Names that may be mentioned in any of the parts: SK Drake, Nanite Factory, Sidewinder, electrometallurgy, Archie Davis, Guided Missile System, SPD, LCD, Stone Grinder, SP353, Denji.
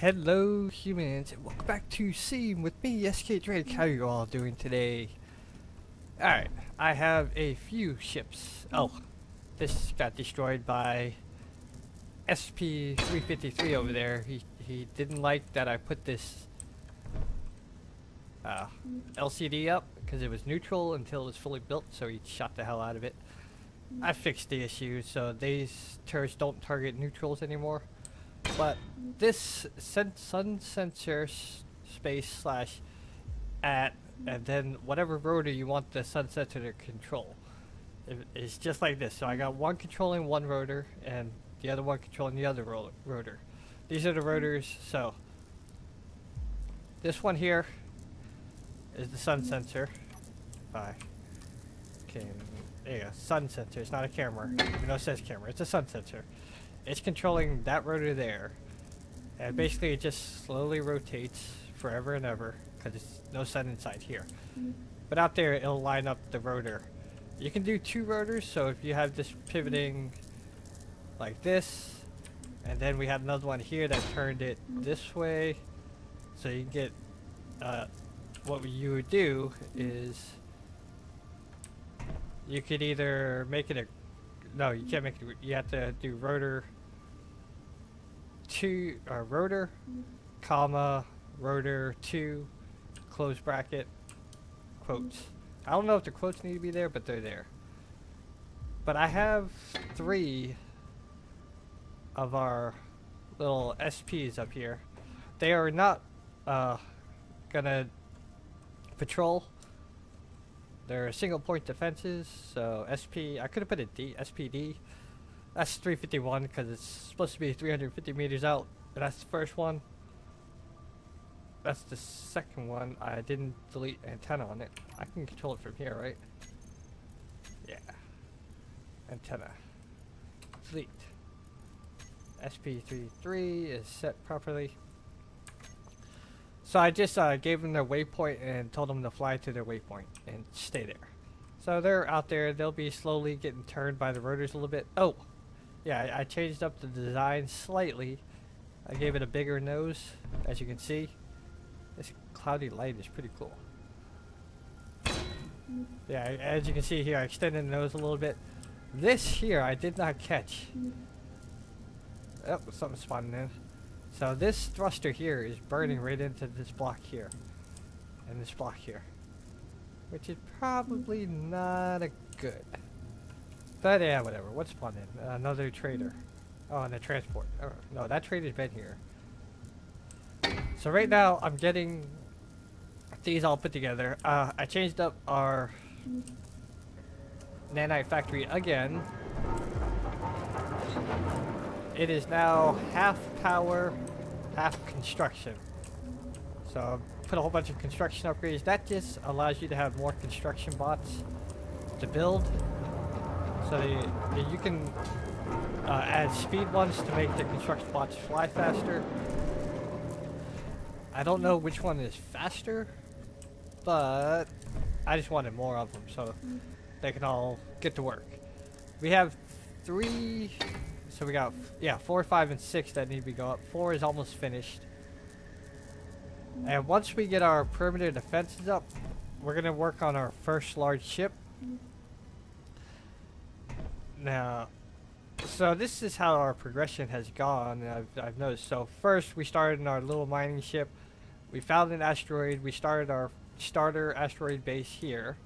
Hello humans, and welcome back to Scene with me, SK Drake. How you all doing today? Alright, I have a few ships. Oh, this got destroyed by SP353 over there. He didn't like that I put this LCD up because it was neutral until it was fully built, so he shot the hell out of it. I fixed the issue, so these turrets don't target neutrals anymore. But this sun sensor space slash at, and then whatever rotor you want the sun sensor to control. It's just like this. So I got one controlling one rotor and the other one controlling the other rotor. These are the rotors. So this one here is the sun sensor. If I can, there you go, sun sensor. It's not a camera. Even though it says camera, it's a sun sensor. It's controlling that rotor there, and basically it just slowly rotates forever and ever because it's no sun inside here. But out there it'll line up the rotor. You can do two rotors, so if you have this pivoting like this, and then we had another one here that turned it this way, so you can get what you would do is you could either make it a, no, you can't make it, you have to do rotor two, or rotor, comma, rotor two, close bracket, quotes. I don't know if the quotes need to be there, but they're there. But I have three of our little SPs up here. They are not gonna patrol. They're single point defenses, so SP, I could have put a D, SPD. That's 351 because it's supposed to be 350 meters out, and that's the first one. That's the second one. I didn't delete antenna on it. I can control it from here, right? Yeah. Antenna. Delete. SP33 is set properly. So I just gave them their waypoint and told them to fly to their waypoint and stay there. So they're out there. They'll be slowly getting turned by the rotors a little bit. Oh, yeah, I changed up the design slightly. I gave it a bigger nose, as you can see. This cloudy light is pretty cool. Yeah, as you can see here, I extended the nose a little bit. This here I did not catch. Oh, something spawning in. So this thruster here is burning right into this block here, and this block here, which is probably not a good. But yeah, whatever. What's spawned in? Another trader. Oh, and a transport. Oh, no, that trader's been here. So right now I'm getting these all put together. I changed up our Nanite Factory again. It is now half power, half construction. So put a whole bunch of construction upgrades. That just allows you to have more construction bots to build. So you can add speed ones to make the construction bots fly faster. I don't know which one is faster, but I just wanted more of them so they can all get to work. We have three. So we got, yeah, 4, 5, and 6 that need to go up. 4 is almost finished. And once we get our perimeter defenses up, we're going to work on our first large ship. Now, so this is how our progression has gone, I've noticed. So first we started in our little mining ship. We found an asteroid. We started our starter asteroid base here.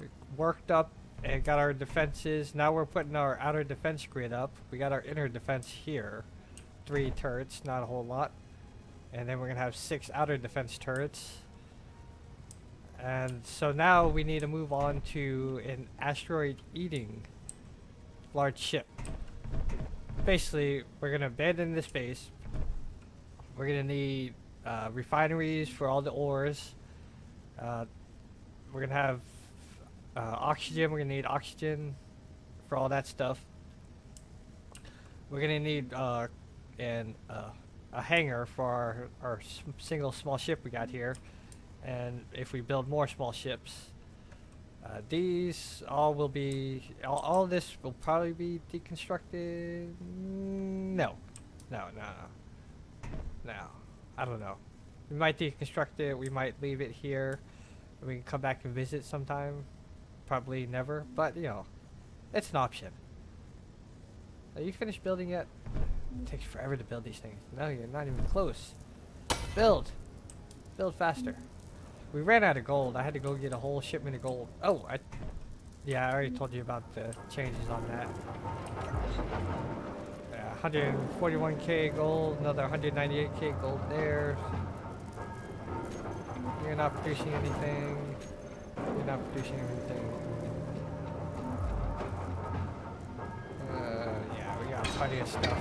We worked up and got our defenses. Now we're putting our outer defense grid up. We got our inner defense here. 3 turrets, not a whole lot. And then we're going to have 6 outer defense turrets. And so now we need to move on to an asteroid eating large ship. Basically, we're going to abandon this base. We're going to need refineries for all the ores. We're going to have oxygen. We're going to need oxygen for all that stuff. We're going to need a hangar for our single small ship we got here. And if we build more small ships, these all will be, all this will probably be deconstructed. No. now. I don't know. We might deconstruct it. We might leave it here. We can come back and visit sometime. Probably never, but you know, it's an option. Are you finished building yet? It takes forever to build these things. No, you're not even close. Build! Build faster. We ran out of gold. I had to go get a whole shipment of gold. Oh, yeah, I already told you about the changes on that. 141k gold, another 198k gold there. You're not producing anything. You're not producing anything. Yeah, we got plenty of stuff.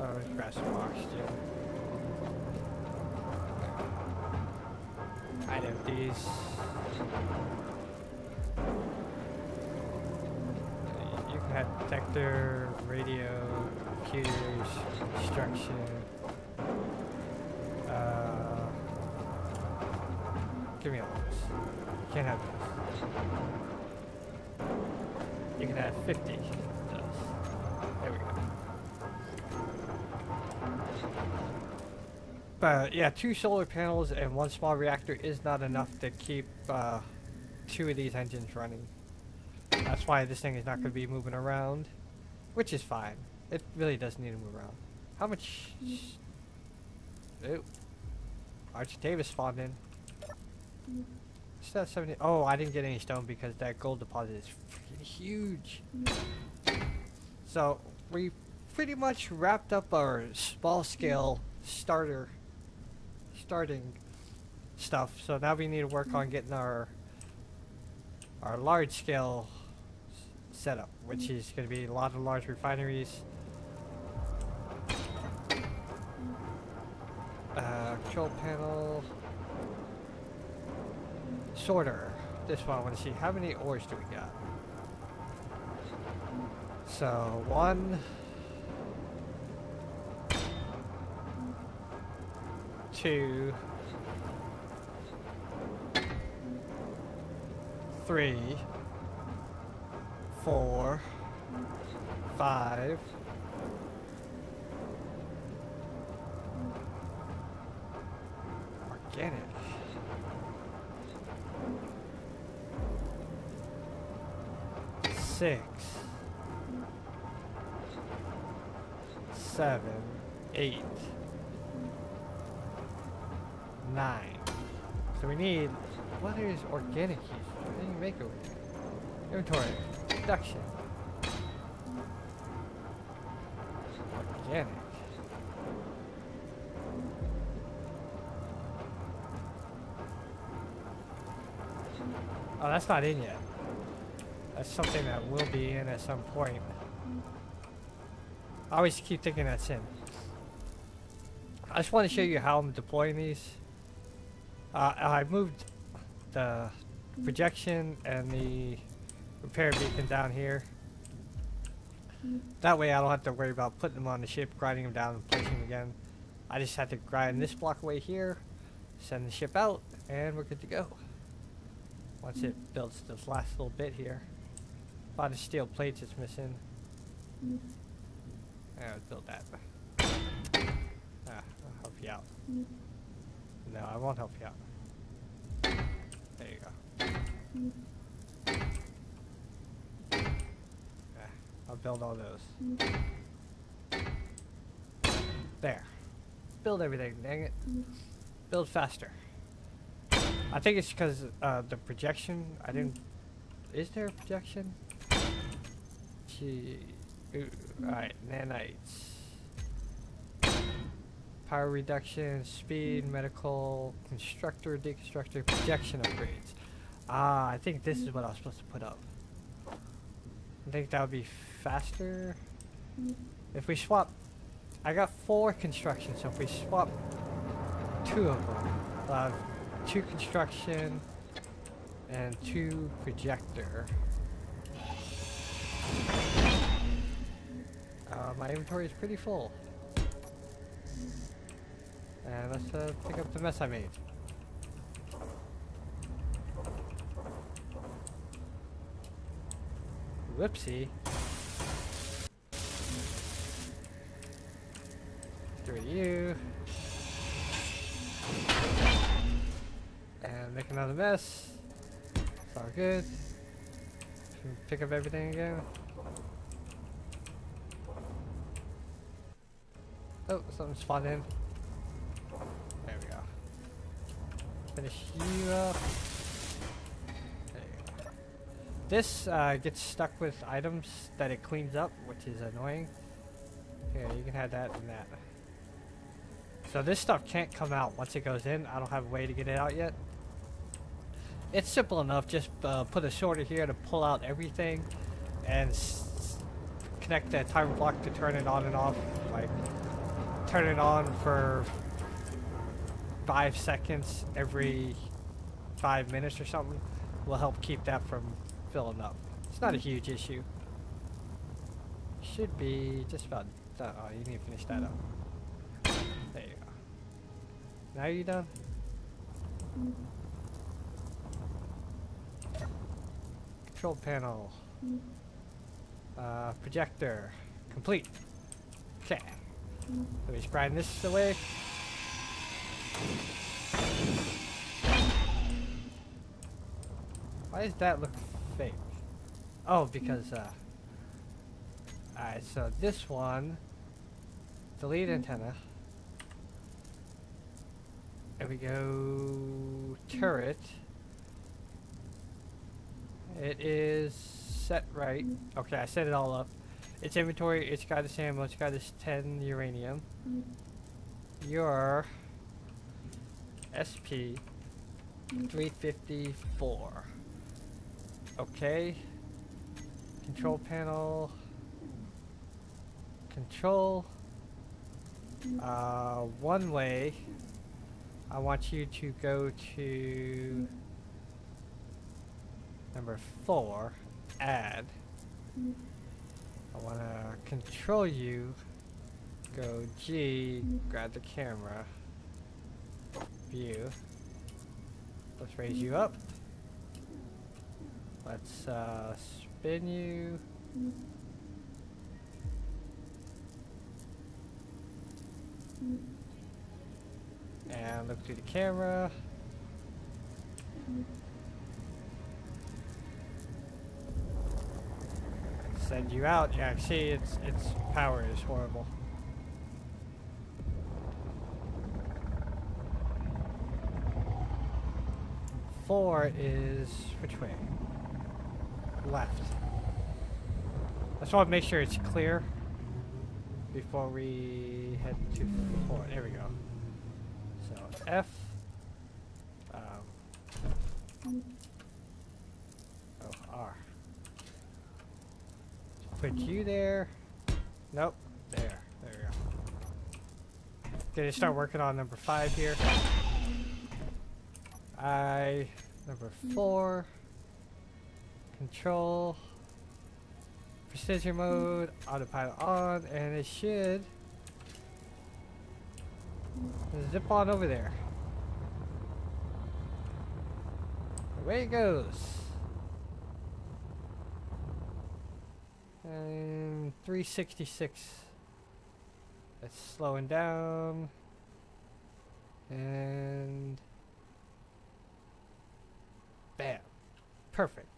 Oh, grass washed, yeah. I'd have these. You can have detector, radio, computers, construction. Give me all those. You can't have those. You can have 50 of those. There we go. But yeah, 2 solar panels and 1 small reactor is not enough to keep 2 of these engines running. That's why this thing is not going to be moving around, which is fine. It really doesn't need to move around. How much? Ooh. Archie Davis spawned in. It's that 70. Oh, I didn't get any stone because that gold deposit is freaking huge. So we pretty much wrapped up our small scale starting stuff. So now we need to work on getting our large scale setup, which is going to be a lot of large refineries, control panel. Sorter. This one I want to see. How many ores do we got? So, 1, 2, 3, 4, 5. Organic. Six, seven, 8, 9. So we need, what is organic here? What do you make over here? Inventory, production. Organic. Oh, that's not in yet. That's something that will be in at some point. I always keep thinking that's in. I just want to show you how I'm deploying these. I moved the projection and the repair beacon down here. That way I don't have to worry about putting them on the ship, grinding them down and placing them again. I just have to grind this block away here, send the ship out, and we're good to go. Once it builds this last little bit here. A lot of steel plates it's missing. Yeah, let's build that. I'll help you out. No, I won't help you out. There you go. I'll build all those. There. Build everything, dang it. Build faster. I think it's because the projection, I didn't... Is there a projection? Gee... Alright, nanites. Power reduction, speed, medical, constructor, deconstructor, projection upgrades. Ah, I think this is what I was supposed to put up. I think that would be faster. If we swap... I got 4 construction, so if we swap 2 of them, we'll have 2 construction and 2 projector. My inventory is pretty full. And let's pick up the mess I made. Whoopsie. 3U. I'm making another mess. It's all good. Can pick up everything again. Oh, something spawned in. There we go. Finish you up. There you go. This gets stuck with items that it cleans up, which is annoying. Here, you can have that and that. So this stuff can't come out once it goes in. I don't have a way to get it out yet. It's simple enough. Just put a sorter here to pull out everything and connect that timer block to turn it on and off. Like, turn it on for 5 seconds every 5 minutes or something. Will help keep that from filling up. It's not a huge issue. Should be just about done. Oh, you need to finish that up. There you go. Now you done? Control panel. Projector. Complete. Okay. Let me just grind this away. Why does that look fake? Oh, because alright, so this one. Delete antenna. There we go. Turret. It is set right. Okay, I set it all up. Its inventory, it's got this ammo, it's got this 10 uranium. Your SP354. Okay. Control panel. Control. One way. I want you to go to number 4, add. I want to control you, go G, grab the camera, view. Let's raise you up. Let's spin you. And look through the camera. Send you out. Yeah, see, its power is horrible. Four is which way? Left. I just want to make sure it's clear before we head to 4. There we go. F. Oh, R. Put you there. Nope. There. There we go. Did it start working on number 5 here? Number 4. Control. Precision mode. Autopilot on. And it should zip on over there. Away it goes. And 366. It's slowing down. And bam. Perfect.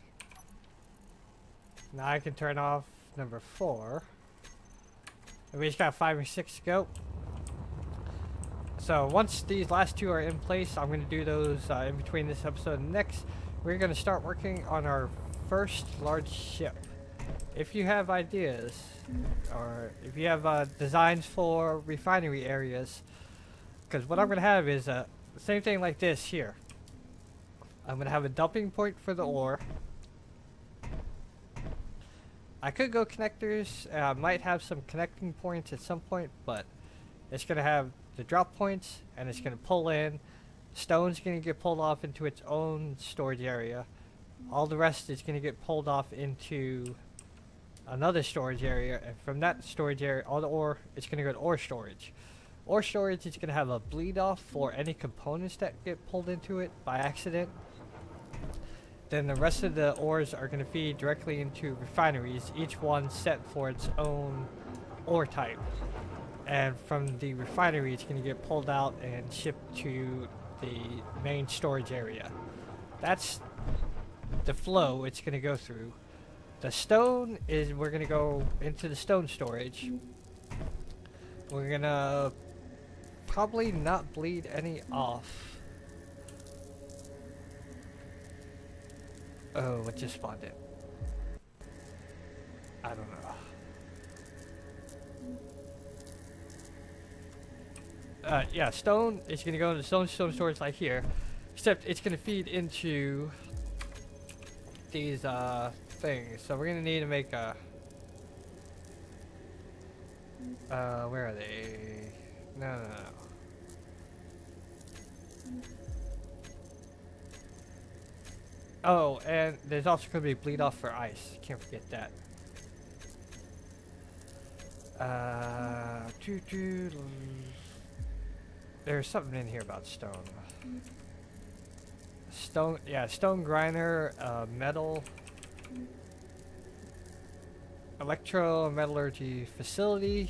Now I can turn off number 4. And we just got 5 or 6 to go. So once these last 2 are in place, I'm going to do those in between this episode and next. We're going to start working on our first large ship. If you have ideas, or if you have designs for refinery areas, because what I'm going to have is the same thing like this here. I'm going to have a dumping point for the ore. I could go connectors. I might have some connecting points at some point, but it's going to have the drop points, and it's going to pull in. Stone's going to get pulled off into its own storage area. All the rest is going to get pulled off into another storage area, and from that storage area, all the ore, it's going to go to ore storage. Ore storage is going to have a bleed off for any components that get pulled into it by accident. Then the rest of the ores are going to feed directly into refineries, each one set for its own ore type. And from the refinery, it's going to get pulled out and shipped to the main storage area. That's the flow it's going to go through. The stone is, we're going to go into the stone storage. We're going to probably not bleed any off. Oh, it just spawned it. I don't know. Yeah, stone is going to go into stone storage like here. Except it's going to feed into these things. So we're going to need to make a... where are they? No. Oh, and there's also going to be bleed off for ice. Can't forget that. There's something in here about stone. Yeah, stone grinder, metal, electrometallurgy facility.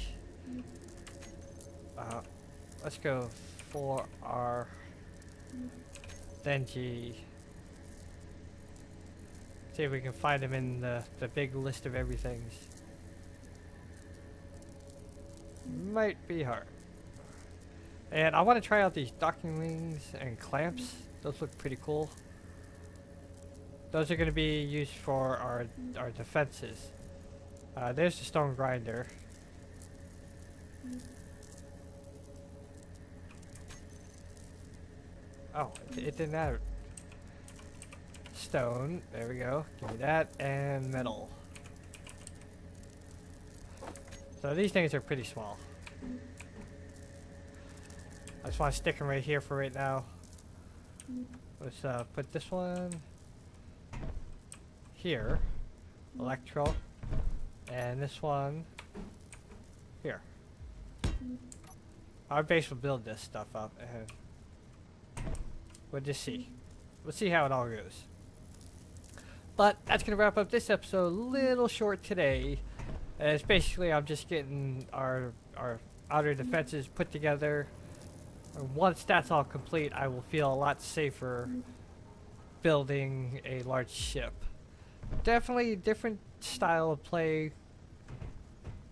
Let's go for our Denji. See if we can find him in the big list of everything's. Might be hard. And I want to try out these docking rings and clamps. Those look pretty cool. Those are going to be used for our defenses. There's the stone grinder. Oh, it didn't matter. Stone. There we go. Give me that. And metal. So these things are pretty small. I just want to stick them right here for right now. Let's put this one here, electro, and this one here. Our base will build this stuff up, and we'll just see. We'll see how it all goes. But that's going to wrap up this episode. A little short today. And it's basically, I'm just getting our outer defenses put together. Once that's all complete, I will feel a lot safer building a large ship. Definitely different style of play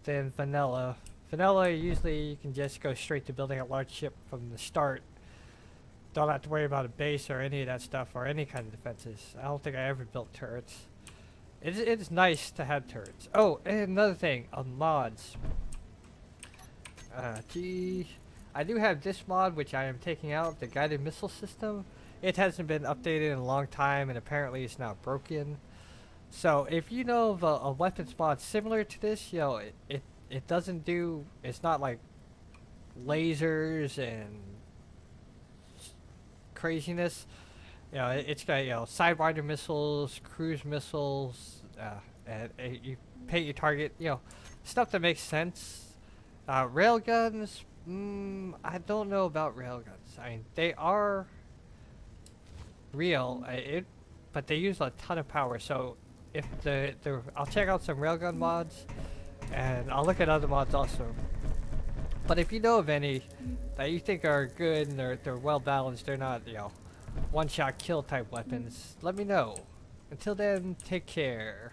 than vanilla. Vanilla, usually you can just go straight to building a large ship from the start. Don't have to worry about a base or any of that stuff or any kind of defenses. I don't think I ever built turrets. It's nice to have turrets. Oh, and another thing, mods. I do have this mod, which I am taking out, the Guided Missile System. It hasn't been updated in a long time, and apparently it's now broken. So, if you know of a weapons mod similar to this, you know, it doesn't do... It's not like lasers and craziness. You know, it's got, you know, Sidewinder missiles, cruise missiles, and you paint your target, you know, stuff that makes sense. Railguns... I don't know about railguns. I mean, they are real, but they use a ton of power. So, if I'll check out some railgun mods, and I'll look at other mods also. But if you know of any that you think are good and they're well balanced, they're not, you know, one-shot kill type weapons, let me know. Until then, take care.